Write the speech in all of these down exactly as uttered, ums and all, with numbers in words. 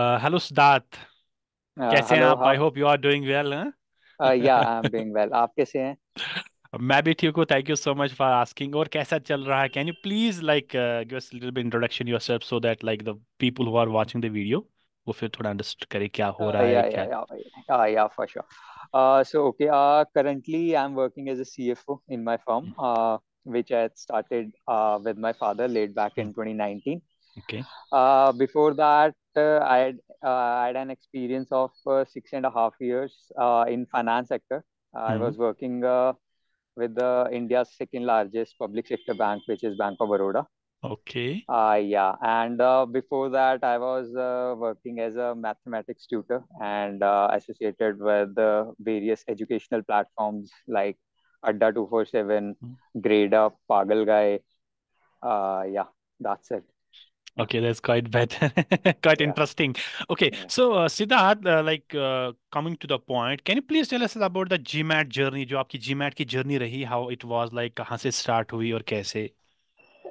Uh, hello, Siddharth. Uh, कैसे हैं hello, आप? I hope you are doing well. Huh? Uh, yeah, I'm doing well. आप कैसे हैं? मैं भी ठीक हूँ. Thank you so much for asking. और कैसा चल रहा है? Can you please like uh, give us a little bit introduction yourself so that like the people who are watching the video वो फिर थोड़ा understand करें क्या हो रहा है क्या? Yeah, yeah, yeah, yeah, for sure. Uh, so okay, uh, currently I'm working as a C F O in my firm, uh, which I had started uh, with my father laid back in twenty nineteen. Okay. Uh, before that, uh, I had uh, I had an experience of uh, six and a half years uh, in finance sector. Uh, mm-hmm. I was working uh, with the India's second largest public sector bank, which is Bank of Baroda. Okay. Uh, yeah, and uh, before that, I was uh, working as a mathematics tutor and uh, associated with uh, various educational platforms like Adda two forty-seven, mm-hmm. GradeUp, Pagalgai. Uh, yeah, that's it. Okay, that's quite better, quite yeah. interesting. Okay, yeah. so uh, Siddharth, uh, like uh, coming to the point, can you please tell us about the GMAT journey, जो आपकी GMAT की journey रही, how it was like, कहाँ से start हुई और कैसे?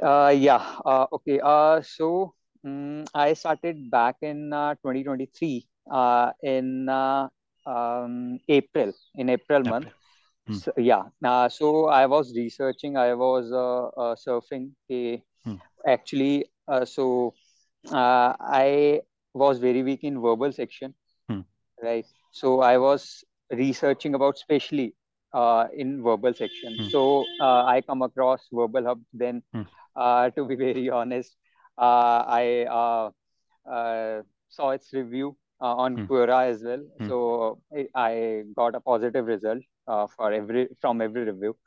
Uh, yeah, uh, okay. Uh, so um, I started back in uh, twenty twenty-three uh, in uh, um, April, in April, April. month. Hmm. So, yeah, uh, so I was researching, I was uh, uh, surfing a, hmm. actually. Uh, so uh, I was very weak in verbal section, hmm. right? So I was researching about specially uh, in verbal section. Hmm. So uh, I come across Verbal Hub. Then, hmm. uh, to be very honest, uh, I uh, uh, saw its review uh, on hmm. Quora as well. Hmm. So I got a positive result uh, for every from every review.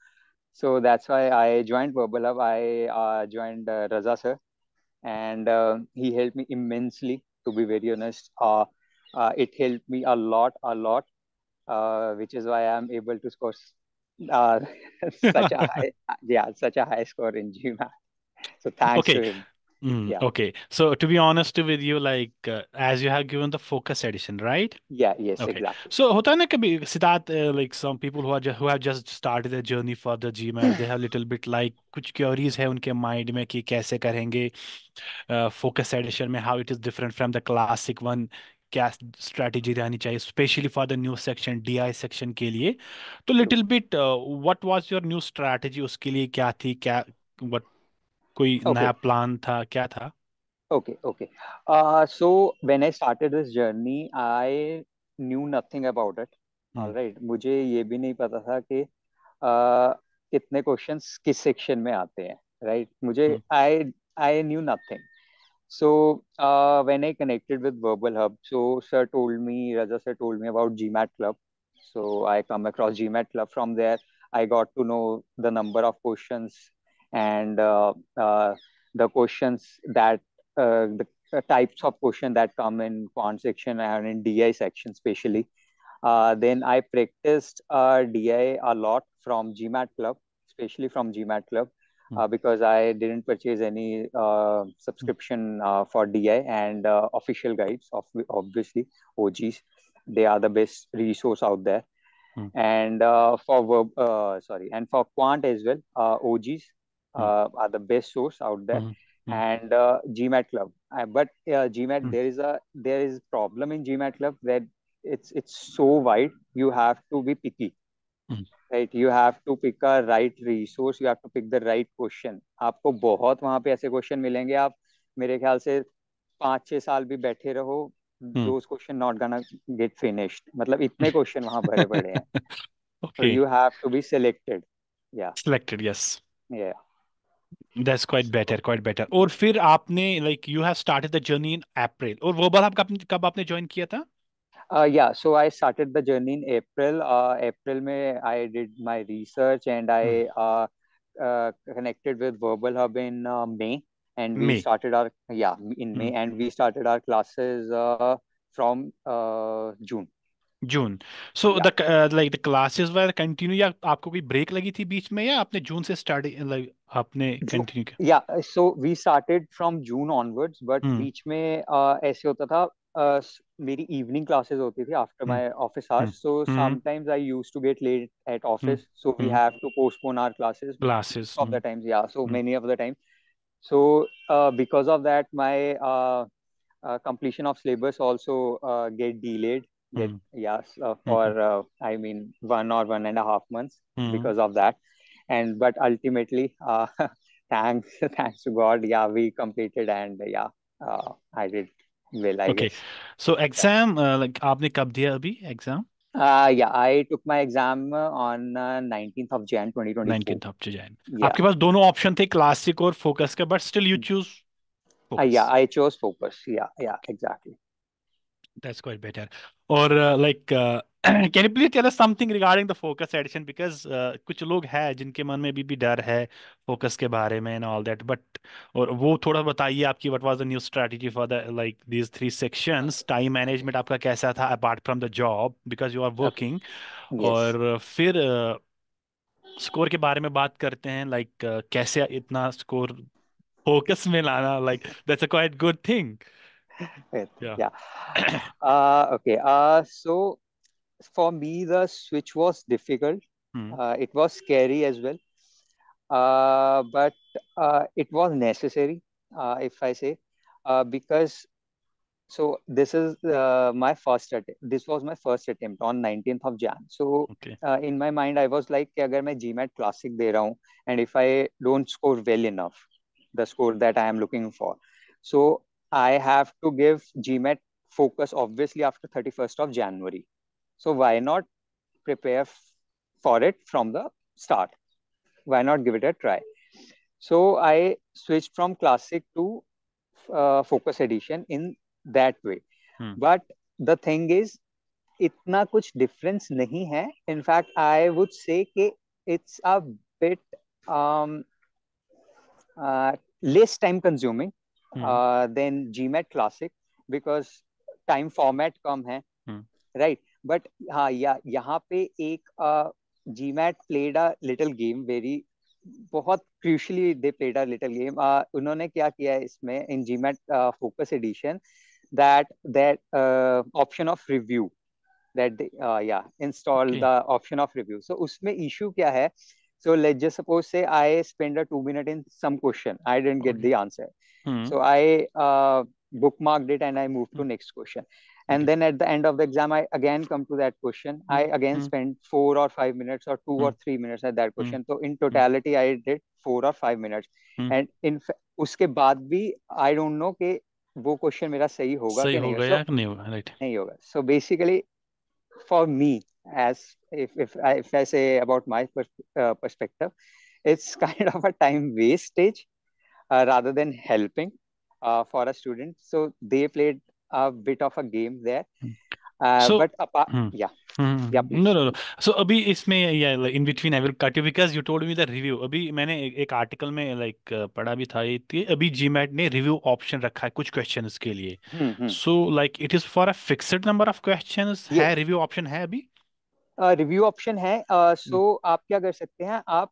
So that's why I joined Verbal Hub. I uh, joined uh, Raza sir. And uh, he helped me immensely, to be very honest. Uh, uh, it helped me a lot, a lot, uh, which is why I'm able to score uh, such a high, yeah, such a high score in GMAT. So thanks okay. to him. Mm, yeah. Okay. So to be honest with you, like uh, as you have given the Focus Edition, right? Yeah. Yes. Okay. Exactly. So hota hai na kabhi, Siddharth, uh, like some people who are just, who have just started their journey for the GMAT, they have little bit like kuch queries hai unke mind mein ki kaise karenge uh, Focus Edition mein, how it is different from the classic one. क्या strategy रहनी चाहिए specially for the new section DI section के लिए तो little bit what was your new strategy उसके लिए क्या थी क्या व्हाट कोई okay. नया प्लान था क्या था okay okay uh, so when I started this journey I knew nothing about it hmm. all right मुझे ये भी नहीं पता था कि uh, कितने क्वेश्चंस किस सेक्शन में आते हैं राइट right? मुझे I I knew nothing so when I connected with Verbal Hub so sir told me Raza sir told me about GMAT Club so I come across GMAT Club from there I got to know the number of questions and uh, uh, the questions that uh, the types of question that come in quant section and in D I section especially. Uh, then I practiced uh, D I a lot from GMAT Club, especially from GMAT Club, mm-hmm. uh, because I didn't purchase any uh, subscription uh, for D I and uh, official guides, of obviously O Gs. They are the best resource out there. Mm-hmm. And uh, for verb, uh, sorry, and for quant as well, uh, O Gs. Uh, are the best source out there mm-hmm. and uh, GMAT Club uh, but uh, GMAT mm-hmm. there is a there is problem in GMAT Club that it's it's so wide you have to be picky mm-hmm. right you have to pick a right resource you have to pick the right question आपको बहुत वहाँ पे ऐसे question मिलेंगे आप मेरे ख्याल से पाँच छः साल भी बैठे रहो mm-hmm. those question not gonna get finished मतलब इतने question वहाँ भरे पड़े हैं okay. so you have to be selected yeah selected yes yeah That's quite better, quite better. और फिर आपने like you have started the journey in April. और वो बार आपका कब आपने join किया था? Uh, yeah, so I started the journey in April. Uh, April में I did my research and I uh, uh, connected with Verbal Hub in uh, May and we May. started our yeah in May mm. and we started our classes uh, from uh, June. June. So yeah. the uh, like the classes were continue या आपको कोई break लगी थी बीच में या आपने June से start like आपने continue किया? Yeah, so we started from June onwards, but hmm. बीच में uh, ऐसे होता था uh, मेरी evening classes होती थी after hmm. my office hours, hmm. so hmm. sometimes I used to get late at office, hmm. so we hmm. have to postpone our classes. Classes. Of hmm. the times, yeah. So hmm. many of the times. So uh, because of that, my uh, uh, completion of syllabus also uh, get delayed. Get, mm. Yes, uh, for mm. uh, I mean one or one and a half months mm. because of that. And but ultimately, uh, thanks, thanks to God, yeah, we completed and yeah, uh, I did well. I okay, guess. So exam, uh, like, आपने कब दिया अभी exam? Uh, yeah, I took my exam on uh, nineteenth of January twenty twenty-four. nineteenth of January. Yeah. आपके पास दोनों option थे classic और focus का, but still you choose focus. Uh, yeah, I chose focus. Yeah, yeah, exactly. That's quite better. Or uh, like, uh, can you please tell us something regarding the focus edition? Because uh, कुछ लोग हैं जिनके मन में भी भी डर है focus के बारे में and all that. But और वो थोड़ा बताइए आपकी what was the new strategy for the like these three sections? Time management आपका कैसा था apart from the job because you are working. Yes. और फिर uh, score के बारे में बात करते हैं like uh, कैसे इतना score focus में लाना, like that's a quite good thing. Yeah. yeah. Uh, okay. Uh, so for me, the switch was difficult. Mm. Uh, it was scary as well. Uh, but uh, it was necessary, uh, if I say, uh, because so this is uh, my first attempt. This was my first attempt on nineteenth of January. So okay. uh, in my mind, I was like, "Agar main GMAT Classic de raha hoon, and if I don't score well enough, the score that I am looking for, so." I have to give GMAT focus obviously after thirty-first of January. So why not prepare for it from the start? Why not give it a try? So I switched from classic to uh, focus edition in that way. Hmm. But the thing is, itna kuch difference nahi hai. In fact, I would say ke it's a bit um, uh, less time consuming. Mm-hmm. Uh, then GMAT Classic because time format कम है, mm-hmm. right? But हाँ या यहाँ पे एक uh, GMAT played a little game, very बहुत crucially they played a little game. Uh, उन्होंने क्या किया इसमें in GMAT uh, Focus Edition that that uh, option of review that they, uh, yeah install okay. the option of review. So उसमें issue क्या है? So let's just suppose say I spend a two minute in some question. I didn't get okay. the answer. Hmm. So I uh, bookmarked it and I moved to next question. And okay. then at the end of the exam, I again come to that question. I again hmm. spend four or five minutes or two hmm. or three minutes at that question. Hmm. So in totality, I did four or five minutes. Hmm. And in fact, उसके बाद भी I don't know कि वो question मेरा सही होगा कि नहीं होगा, नहीं होगा, right? नहीं होगा. So basically, for me, as if if I, if I say about my pers uh, perspective, it's kind of a time wastage. Uh, rather than helping uh, for a student. So they played a bit of a game there. Uh, so, but apart, hmm. yeah. Hmm. yeah no, no, no. So abhi isme, yeah, like in between I will cut you because you told me the review. Abhi मैंने एक article में like पढ़ा भी था ये अभी GMAT ने review option रखा है कुछ questions के लिए. Hmm. So like it is for a fixed number of questions. Yeah. है review option है अभी? Uh, review option है. Uh, so hmm. आप क्या कर सकते हैं? आप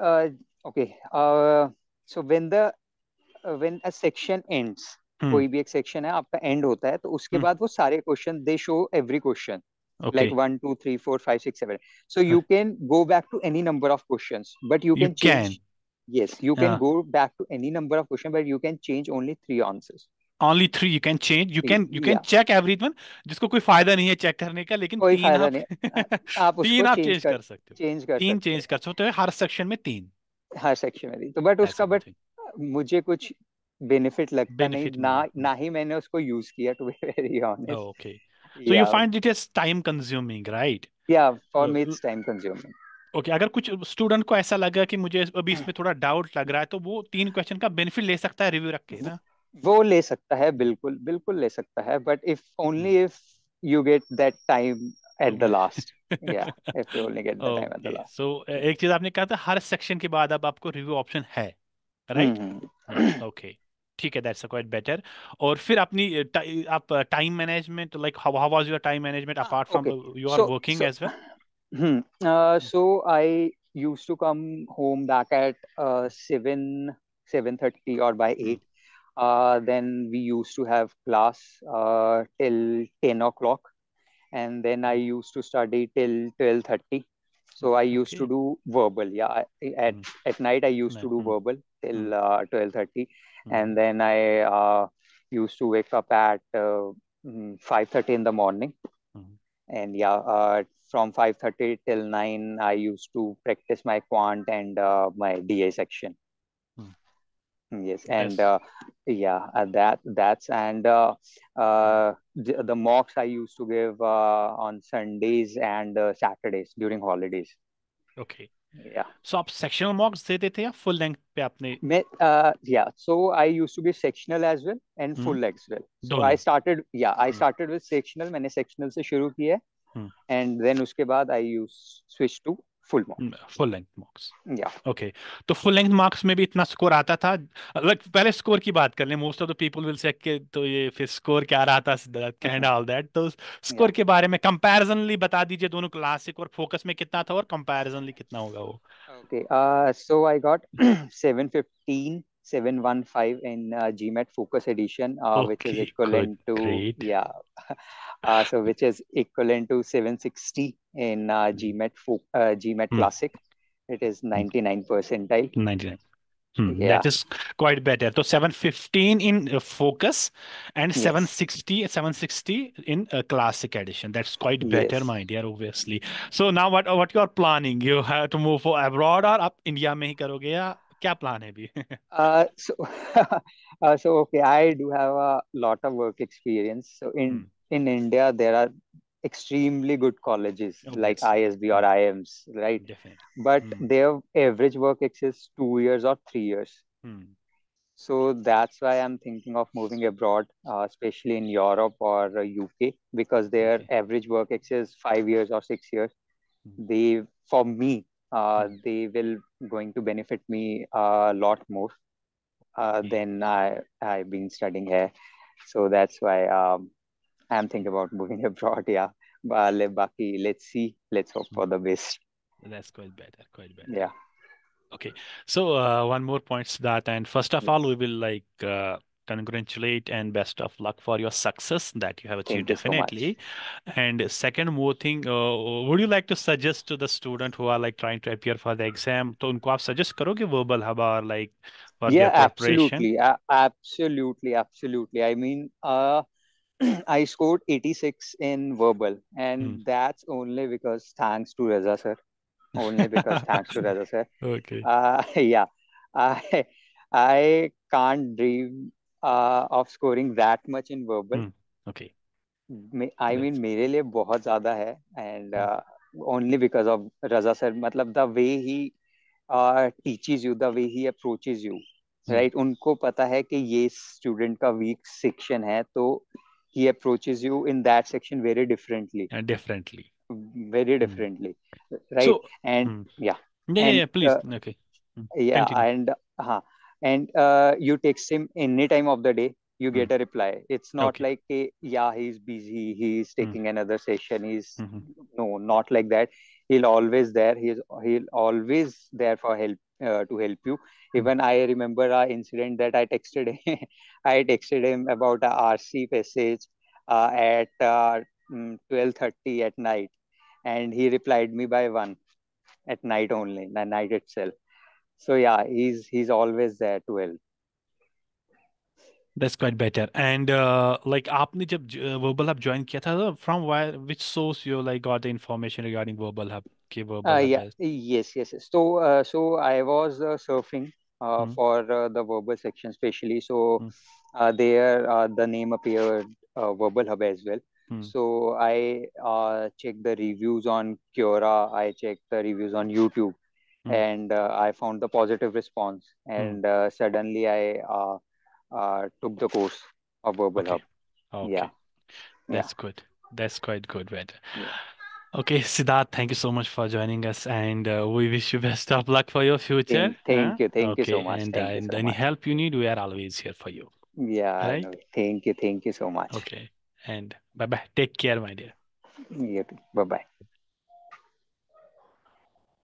uh, okay. Uh, So when the uh, when a section ends, hmm. कोई भी एक section है आपका end होता है तो उसके hmm. बाद वो सारे question they show every question okay. like one two three four five six seven. So you can go back to any number of questions, but you can you change. Can. Yes, you can yeah. go back to any number of questions, but you can change only three answers. Only three you can change. You can you can yeah. check everyone. जिसको कोई फायदा नहीं है check करने का लेकिन कोई फायदा नहीं. आप तीन आप change कर सकते हो. Change कर तीन change कर सकते हो हर section में तीन. हर सेक्शन में तो बट उसका बट मुझे कुछ बेनिफिट लगता benefit नहीं ना ना ही मैंने उसको यूज किया to be very honest okay so you find it is time consuming right या for me it's time consuming okay अगर कुछ स्टूडेंट को ऐसा लगा कि मुझे अभी इसमें थोड़ा डाउट लग रहा है तो वो तीन क्वेश्चन का बेनिफिट ले सकता है रिव्यू रख के ना वो ले सकता है बिल्कुल बिल्कुल ले सकता है but if only if you get that time at the last yeah if you only get the okay. time at the last so ek cheez aapne kaha tha har section ke baad ab aapko review option hai right mm-hmm. okay theek hai that's quite better aur fir apni aap time management like how, how was your time management apart from okay. the, you are so, working so, as well hmm, uh, so I used to come home back at uh, seven, seven thirty or by eight uh, then we used to have class uh, till ten o'clock and then I used to study till twelve thirty. So I used okay. to do verbal. Yeah, I, at mm. at night I used mm. to do verbal till uh, twelve thirty, mm. and then I uh, used to wake up at uh, five thirty in the morning. Mm-hmm. And yeah, uh, from five thirty till nine, I used to practice my quant and uh, my D A section. Yes, and yes. Uh, yeah, uh, that that's and uh, uh, the, the mocks I used to give uh, on Sundays and uh, Saturdays during holidays. Okay. Yeah. So, आप sectional mocks देते थे या full length पे आपने? मैं uh, yeah, so I used to give sectional as well and full length as well. So I started yeah I started with sectional. मैंने sectional से शुरू किया and then उसके बाद I used switch to full mocks. Full length mocks. Yeah. Okay. So full length mocks में भी इतना score आता था. Like पहले score की बात कर लें. Most of the people will say कि तो ये फिर score क्या रहा था Siddharth and all that. तो score के बारे में comparisonly बता दीजिए दोनों classic और focus में कितना था और comparisonly कितना होगा वो. Okay. Uh, so I got seven fifteen, seven one five in uh, GMAT Focus Edition, uh, okay, which is equivalent to great. yeah. Uh, so which is equivalent to seven sixty in uh, GMAT uh, GMAT mm. Classic. It is ninety-nine percentile. ninety-nine. Hmm. Yeah. That is quite better. So seven fifteen in uh, Focus and yes. seven sixty in uh, Classic Edition. That's quite better, yes. my dear, obviously. So now what what you are planning? You have to move for abroad or up India mein hi karoge ya? Kya plan hai bhi? uh, so, uh, so, okay, I do have a lot of work experience. So in hmm. in India, there are extremely good colleges okay. like I S B or I M S, right? Definitely. But mm. their average work exists two years or three years. Mm. So that's why I'm thinking of moving abroad, uh, especially in Europe or U K, because their okay. average work exists five years or six years. Mm. They, for me, uh, mm. they will going to benefit me a lot more uh, okay. than I, I've been studying here. So that's why... Um, I'm thinking about moving abroad, yeah. But let's see, let's hope for the best. That's quite better, quite better. Yeah. Okay. So uh, one more point, Siddharth. And first of yeah. all, we will like uh, congratulate and best of luck for your success that you have achieved. Thank definitely. So and second more thing, uh, would you like to suggest to the student who are like trying to appear for the exam? So unko aap suggest karo ki verbal hub or like for yeah, their preparation? Yeah, absolutely. Uh, absolutely. Absolutely. I mean, uh, I scored eighty-six in verbal, and mm. that's only because thanks to Raza sir. Only because thanks to Raza sir. Okay. Uh, yeah, I I can't dream uh, of scoring that much in verbal. Mm. Okay. I mean, मेरे लिए बहुत ज़्यादा है, and uh, only because of Raza sir. मतलब the way he uh, teaches you, the way he approaches you, mm. right? उनको पता है कि ये student का weak section है, तो he approaches you in that section very differently. And differently. Very differently. Mm. Right. So, and mm. yeah. Yeah, and, yeah, please. Uh, okay. Mm. Yeah. Continue. And uh, and uh, you text him any time of the day, you get mm. a reply. It's not okay. like, a, yeah, he's busy. He's taking mm. another session. He's mm-hmm. no, not like that. He'll always there. He's he'll always there for help. Uh, to help you. Even I remember an incident that I texted him. I texted him about a R C passage uh, at uh, twelve thirty at night, and he replied me by one at night only, the night itself. So yeah, he's he's always there to help. That's quite better. And uh, like, आपने जब Verbal Hub join किया था, from where, which source you like got the information regarding Verbal Hub? Verbal uh, Hub yeah. Yes, yes. So, uh, so I was uh, surfing uh, mm. for uh, the verbal section, especially. So mm. uh, there, uh, the name appeared uh, Verbal Hub as well. Mm. So I uh, checked the reviews on Quora. I checked the reviews on YouTube, mm. and uh, I found the positive response. And mm. uh, suddenly, I. Uh, Uh, took the course of Verbal okay. Hub. Okay. Yeah, that's yeah. good. That's quite good, right? Yeah. Okay, Siddharth, thank you so much for joining us, and uh, we wish you best of luck for your future. Thank, thank huh? you, thank okay. you so much. And, uh, you and so any much. help you need, we are always here for you. Yeah, right? Thank you, thank you so much. Okay, and bye bye. Take care, my dear. Yeah, bye bye.